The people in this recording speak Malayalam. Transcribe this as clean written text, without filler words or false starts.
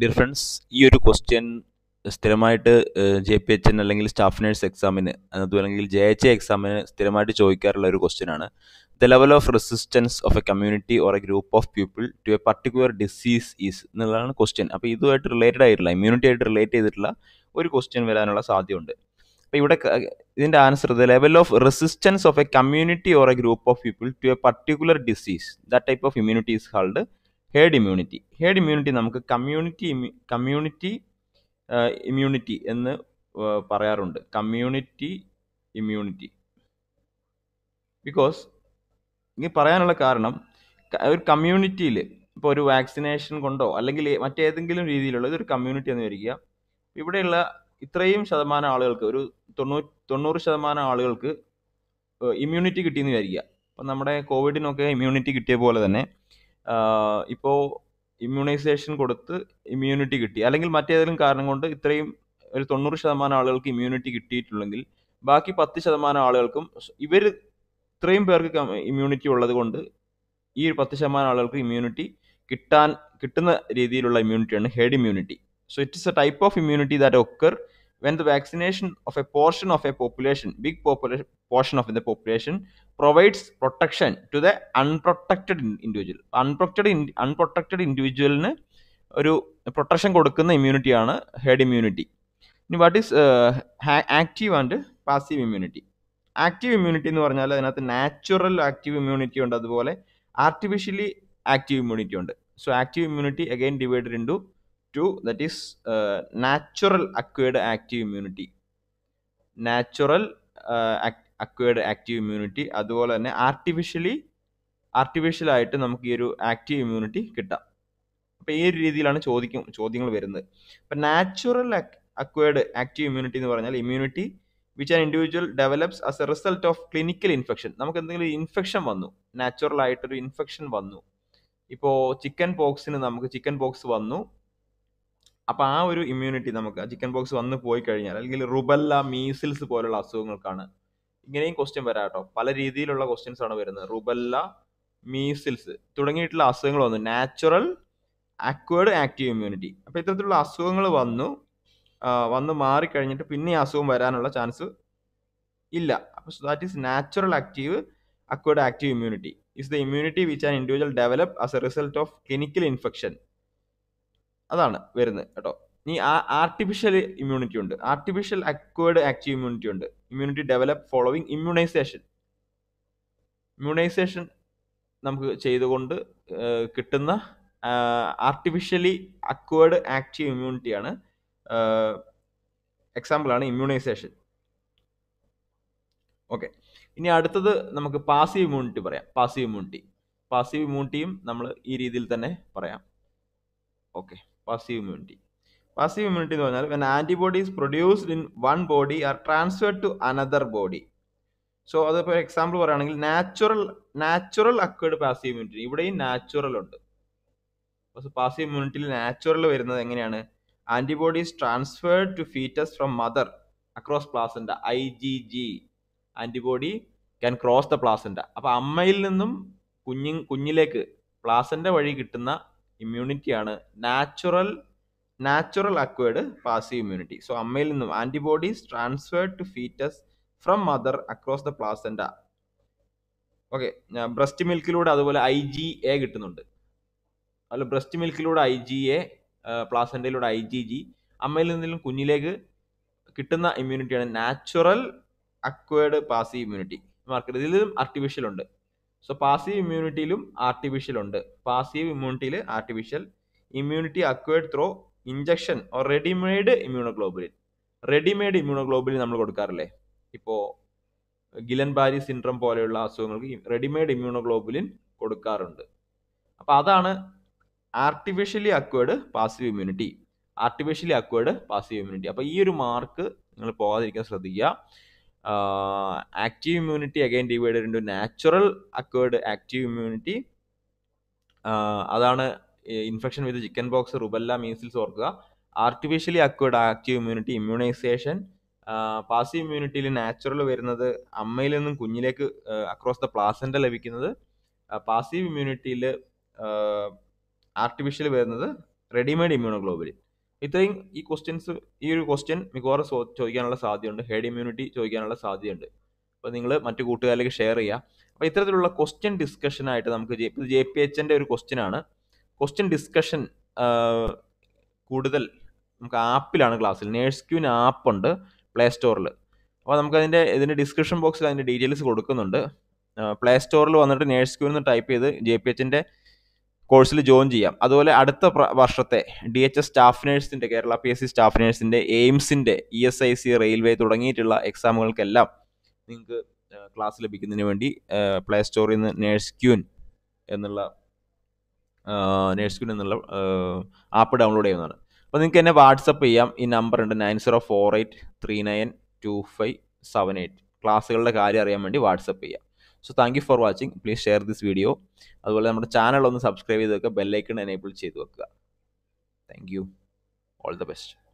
ഡിയർ ഫ്രണ്ട്സ്, ഈ ഒരു ക്വസ്റ്റ്യൻ സ്ഥിരമായിട്ട് ജെ പി എച്ച് എൻ അല്ലെങ്കിൽ സ്റ്റാഫ് നേഴ്സ് എക്സാമിന് അതുമല്ലെങ്കിൽ ജെ എച്ച് ഐ എക്സാമിന് സ്ഥിരമായിട്ട് ചോദിക്കാറുള്ള ഒരു ക്വസ്റ്റ്യൻ ആണ്. The level of resistance of a community or a group of people to a particular disease is എന്നുള്ളതാണ് ക്വസ്റ്റ്യൻ. അപ്പോൾ ഇതുമായിട്ട് റിലേറ്റഡ് ആയിട്ടുള്ള ഇമ്മ്യൂണിറ്റി ആയിട്ട് റിലേറ്റ് ചെയ്തിട്ടുള്ള ഒരു ക്വസ്റ്റ്യൻ വരാനുള്ള സാധ്യതയുണ്ട്. അപ്പോൾ ഇവിടെ ഇതിൻ്റെ answer the level of resistance of a community or a group of people to a particular disease, that type of immunity is called herd immunity. Herd immunity നമുക്ക് കമ്മ്യൂണിറ്റി ഇമ്മ്യൂണിറ്റി എന്ന് പറയാറുണ്ട്, കമ്മ്യൂണിറ്റി ഇമ്മ്യൂണിറ്റി. ബിക്കോസ് ഇനി പറയാനുള്ള കാരണം, ഒരു കമ്മ്യൂണിറ്റിയിൽ ഇപ്പോൾ ഒരു വാക്സിനേഷൻ കൊണ്ടോ അല്ലെങ്കിൽ മറ്റേതെങ്കിലും രീതിയിലുള്ള ഇതൊരു കമ്മ്യൂണിറ്റി എന്ന് വരിക, ഇവിടെയുള്ള ഇത്രയും ശതമാനം ആളുകൾക്ക്, ഒരു 90% ആളുകൾക്ക് ഇമ്മ്യൂണിറ്റി കിട്ടിയെന്ന് വിചാരിക്കുക. അപ്പം നമ്മുടെ കോവിഡിനൊക്കെ ഇമ്മ്യൂണിറ്റി കിട്ടിയ പോലെ തന്നെ ഇപ്പോൾ ഇമ്മ്യൂണൈസേഷൻ കൊടുത്ത് ഇമ്മ്യൂണിറ്റി കിട്ടി, അല്ലെങ്കിൽ മറ്റേതെങ്കിലും കാരണം കൊണ്ട് ഇത്രയും ഒരു 90% ആളുകൾക്ക് ഇമ്മ്യൂണിറ്റി കിട്ടിയിട്ടുണ്ടെങ്കിൽ ബാക്കി 10% ആളുകൾക്കും, ഇവർ ഇത്രയും പേർക്ക് ഇമ്മ്യൂണിറ്റി ഉള്ളത് കൊണ്ട് ഈ 10% ആളുകൾക്ക് ഇമ്മ്യൂണിറ്റി കിട്ടുന്ന രീതിയിലുള്ള ഇമ്മ്യൂണിറ്റിയാണ് herd immunity. So it is a type of immunity that occur when the vaccination of a portion of a population, big portion of the population, provides protection to the unprotected individual. Unprotected individualന് ഒരു പ്രൊട്ടക്ഷൻ കൊടുക്കുന്ന ഇമ്മ്യൂണിറ്റിയാണ് ഹെർഡ് ഇമ്മ്യൂണിറ്റി. ഇനി what is active and passive immunity? Active immunity എന്ന് പറഞ്ഞാൽ അതിനകത്ത് നാച്ചുറൽ ആക്റ്റീവ് ഇമ്മ്യൂണിറ്റി ഉണ്ട്, അതുപോലെ ആർട്ടിഫിഷ്യലി ആക്റ്റീവ് ഇമ്മ്യൂണിറ്റി ഉണ്ട്. So active immunity again divided into two, that is natural acquired active immunity, acquired active immunity, അതുപോലെ തന്നെ artificial ആയിട്ട് നമുക്ക് ഈ ഒരു ആക്റ്റീവ് ഇമ്മ്യൂണിറ്റി കിട്ടാം. അപ്പോൾ ഈ ഒരു രീതിയിലാണ് ചോദ്യങ്ങൾ വരുന്നത്. അപ്പം നാച്ചുറൽ അക്വയർഡ് ആക്റ്റീവ് ഇമ്മ്യൂണിറ്റി എന്ന് പറഞ്ഞാൽ immunity which an individual develops as a result of clinical infection. നമുക്ക് എന്തെങ്കിലും ഇൻഫെക്ഷൻ വന്നു, നാച്ചുറൽ ആയിട്ടൊരു ഇൻഫെക്ഷൻ വന്നു. ഇപ്പോൾ ചിക്കൻ പോക്സ് വന്നു, അപ്പോൾ ആ ഒരു ഇമ്മ്യൂണിറ്റി നമുക്ക് ചിക്കൻ പോക്സ് വന്ന് പോയി കഴിഞ്ഞാൽ, അല്ലെങ്കിൽ റുബല്ല, മീസിൽസ് പോലുള്ള അസുഖങ്ങൾക്കാണ്. ഇങ്ങനെയും ക്വസ്റ്റ്യൻ വരാം കേട്ടോ, പല രീതിയിലുള്ള ക്വസ്റ്റ്യൻസ് ആണ് വരുന്നത്. റുബല്ല, മീസിൽസ് തുടങ്ങിയിട്ടുള്ള അസുഖങ്ങൾ വന്നു, നാച്ചുറൽ അക്വേർഡ് ആക്റ്റീവ് ഇമ്മ്യൂണിറ്റി. അപ്പോൾ ഇത്തരത്തിലുള്ള അസുഖങ്ങൾ വന്ന് മാറിക്കഴിഞ്ഞിട്ട് പിന്നെ ഈ അസുഖം വരാനുള്ള ചാൻസ് ഇല്ല. അപ്പോൾ that is natural acquired active immunity is the immunity which an individual develop as a result of clinical infection. അതാണ് വരുന്നത് കേട്ടോ. ഇനി ആർട്ടിഫിഷ്യൽ ഇമ്മ്യൂണിറ്റി ഉണ്ട്, ആർട്ടിഫിഷ്യൽ അക്വേർഡ് ആക്റ്റീവ് ഇമ്മ്യൂണിറ്റി ഉണ്ട്. ഇമ്മ്യൂണിറ്റി ഡെവലപ്പ് ഫോളോവിങ് ഇമ്മ്യൂണൈസേഷൻ നമുക്ക് ചെയ്തുകൊണ്ട് കിട്ടുന്ന ആർട്ടിഫിഷ്യലി അക്വേർഡ് ആക്റ്റീവ് ഇമ്മ്യൂണിറ്റിയാണ്, എക്സാമ്പിളാണ് ഇമ്മ്യൂണൈസേഷൻ. ഓക്കെ, ഇനി അടുത്തത് നമുക്ക് പാസീവ് ഇമ്മ്യൂണിറ്റി പറയാം. പാസീവ് ഇമ്മ്യൂണിറ്റിയും നമ്മൾ ഈ രീതിയിൽ തന്നെ പറയാം. ഓക്കെ, പാസീവ് ഇമ്മ്യൂണിറ്റി എന്ന് പറഞ്ഞാൽ when antibodies produced in one body are transferred to another body. So അതിപ്പോൾ എക്സാമ്പിൾ പറയുകയാണെങ്കിൽ നാച്ചുറൽ അക്വേർഡ് പാസീവ് ഇമ്മ്യൂണിറ്റി, ഇവിടെയും നാച്ചുറൽ ഉണ്ട്. പാസീവ് ഇമ്മ്യൂണിറ്റിയിൽ നാച്ചുറൽ വരുന്നത് എങ്ങനെയാണ്? Antibodies transferred to foetus from mother across placenta, IgG antibody can cross the placenta. അപ്പോൾ അമ്മയിൽ നിന്നും കുഞ്ഞിലേക്ക് പ്ലാസൻഡ വഴി കിട്ടുന്ന ഇമ്മ്യൂണിറ്റിയാണ് natural acquired passive immunity. So അമ്മയിൽ നിന്നും antibodies transferred to foetus from mother across the placenta. Okay, breast മിൽക്കിലൂടെ അതുപോലെ IgA കിട്ടുന്നുണ്ട്. അല്ല, ബ്രസ്റ്റ് മിൽക്കിലൂടെ IgA, പ്ലാസൻഡയിലൂടെ IgG. അമ്മയിൽ നിന്നും കുഞ്ഞിലേക്ക് കിട്ടുന്ന ഇമ്മ്യൂണിറ്റിയാണ് natural acquired passive immunity. Market ഇതിലും ആർട്ടിഫിഷ്യൽ ഉണ്ട്. സോ പാസീവ് ഇമ്മ്യൂണിറ്റിയിലും ആർട്ടിഫിഷ്യൽ ഉണ്ട്. പാസീവ് ഇമ്മ്യൂണിറ്റിയിൽ artificial immunity acquired through injection or readymade immunoglobulin നമ്മൾ കൊടുക്കാറില്ലേ? ഇപ്പോൾ ഗിലൻബാരി സിൻഡ്രം പോലെയുള്ള അസുഖങ്ങൾക്ക് റെഡിമെയ്ഡ് ഇമ്മ്യൂണോഗ്ലോബുലിൻ കൊടുക്കാറുണ്ട്. അപ്പോൾ അതാണ് ആർട്ടിഫിഷ്യലി അക്വേർഡ് പാസീവ് ഇമ്മ്യൂണിറ്റി. അപ്പോൾ ഈ ഒരു മാർക്ക് നിങ്ങൾ പോകാതിരിക്കാൻ ശ്രദ്ധിക്കുക. Active immunity again divided into natural acquired active immunity. അതാണ് infection with chicken box, rubella, measles ഓർക്കുക. Artificially acquired active immunity immunisation. Passive ഇമ്മ്യൂണിറ്റിയിൽ natural വരുന്നത് അമ്മയിൽ നിന്നും കുഞ്ഞിലേക്ക് അക്രോസ് ദ പ്ലാസൻഡ ലഭിക്കുന്നത്. പാസീവ് ഇമ്മ്യൂണിറ്റിയിൽ ആർട്ടിഫിഷ്യൽ വരുന്നത് റെഡിമെയ്ഡ് ഇമ്മ്യൂണോഗ്ലോബുലിൻ. ഇത്രയും ഈ ക്വസ്റ്റ്യൻസ്, ഈ ഒരു ക്വസ്റ്റ്യൻ മിക്കവാറും ചോദിക്കാനുള്ള സാധ്യതയുണ്ട്, ഹെഡ് ഇമ്മ്യൂണിറ്റി ചോദിക്കാനുള്ള സാധ്യതയുണ്ട്. അപ്പോൾ നിങ്ങൾ മറ്റു കൂട്ടുകാരിലേക്ക് ഷെയർ ചെയ്യുക. അപ്പോൾ ഇത്തരത്തിലുള്ള ക്വസ്റ്റ്യൻ ഡിസ്കഷനായിട്ട് നമുക്ക് JPHN ഒരു ക്വസ്റ്റ്യൻ ആണ്. ക്വസ്റ്റ്യൻ ഡിസ്കഷൻ കൂടുതൽ നമുക്ക് ആപ്പിലാണ് ക്ലാസ്സിൽ. നേഴ്സ് ക്യൂൻ ആപ്പുണ്ട് പ്ലേ സ്റ്റോറിൽ. അപ്പോൾ നമുക്കതിൻ്റെ ഡിസ്ക്രിപ്ഷൻ ബോക്സിൽ അതിൻ്റെ ഡീറ്റെയിൽസ് കൊടുക്കുന്നുണ്ട്. പ്ലേ സ്റ്റോറിൽ വന്നിട്ട് നേഴ്സ് ക്യൂ എന്ന് ടൈപ്പ് ചെയ്ത് JPHN കോഴ്സിൽ ജോയിൻ ചെയ്യാം. അതുപോലെ അടുത്ത വർഷത്തെ DHS സ്റ്റാഫ് നേഴ്സിൻ്റെ, കേരള PSC സ്റ്റാഫ് നേഴ്സിൻ്റെ, എയിംസിൻ്റെ, ESIC, റെയിൽവേ തുടങ്ങിയിട്ടുള്ള എക്സാമുകൾക്കെല്ലാം നിങ്ങൾക്ക് ക്ലാസ് ലഭിക്കുന്നതിന് വേണ്ടി പ്ലേ സ്റ്റോറിൽ നിന്ന് നേഴ്സ് ക്യൂൻ എന്നുള്ള ആപ്പ് ഡൗൺലോഡ് ചെയ്യുന്നതാണ്. അപ്പോൾ നിങ്ങൾക്ക് എന്നെ വാട്സപ്പ് ചെയ്യാം. ഈ നമ്പർ ഉണ്ട് 9048392578. ക്ലാസ്സുകളുടെ കാര്യം അറിയാൻ വേണ്ടി വാട്സപ്പ് ചെയ്യാം. So thank you for watching. Please share this video. അതുപോലെ നമ്മുടെ ചാനൽ ഒന്ന് സബ്സ്ക്രൈബ് ചെയ്ത് വെക്കുക, ബെൽ ഐക്കൺ എനേബിൾ ചെയ്ത് വെക്കുക. Thank you. All the best.